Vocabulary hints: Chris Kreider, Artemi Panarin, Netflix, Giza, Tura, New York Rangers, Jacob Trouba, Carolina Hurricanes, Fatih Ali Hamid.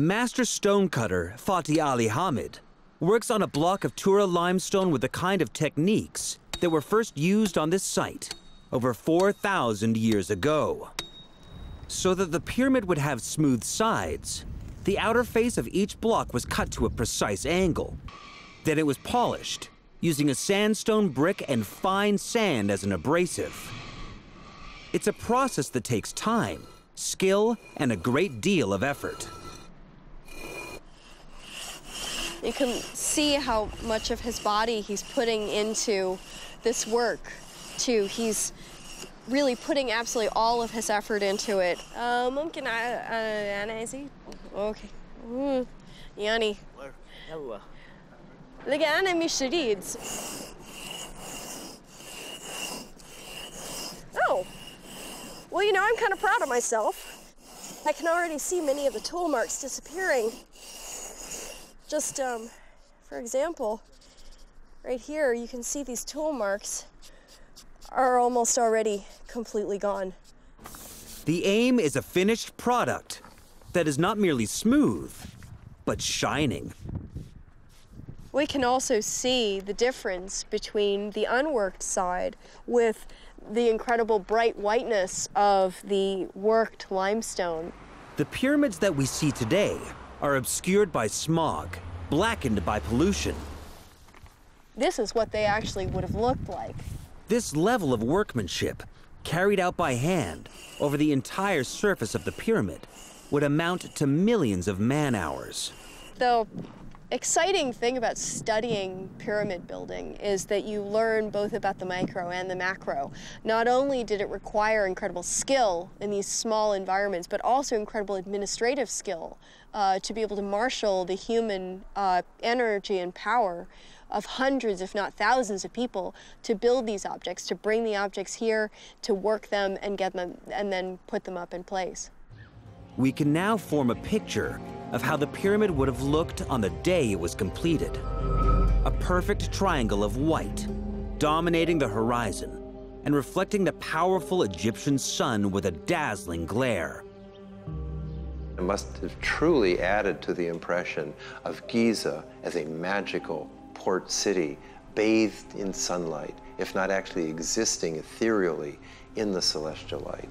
Master stonecutter Fatih Ali Hamid works on a block of Tura limestone with the kind of techniques that were first used on this site over 4,000 years ago. So that the pyramid would have smooth sides, the outer face of each block was cut to a precise angle. Then it was polished, using a sandstone brick and fine sand as an abrasive. It's a process that takes time, skill, and a great deal of effort. You can see how much of his body he's putting into this work, too. He's really putting absolutely all of his effort into it. Mumkin anezi? Okay. Yani. Look, أنا مش جديد. Oh. Well, you know, I'm kind of proud of myself. I can already see many of the tool marks disappearing. Just, for example, right here, you can see these tool marks are almost already completely gone. The aim is a finished product that is not merely smooth, but shining. We can also see the difference between the unworked side with the incredible bright whiteness of the worked limestone. The pyramids that we see today are obscured by smog, blackened by pollution. This is what they actually would have looked like. This level of workmanship, carried out by hand over the entire surface of the pyramid, would amount to millions of man-hours. The exciting thing about studying pyramid building is that you learn both about the micro and the macro. Not only did it require incredible skill in these small environments, but also incredible administrative skill. To be able to marshal the human energy and power of hundreds, if not thousands, of people to build these objects, to bring the objects here, to work them and get them, and then put them up in place. We can now form a picture of how the pyramid would have looked on the day it was completed. A perfect triangle of white, dominating the horizon and reflecting the powerful Egyptian sun with a dazzling glare. It must have truly added to the impression of Giza as a magical port city bathed in sunlight, if not actually existing ethereally in the celestial light.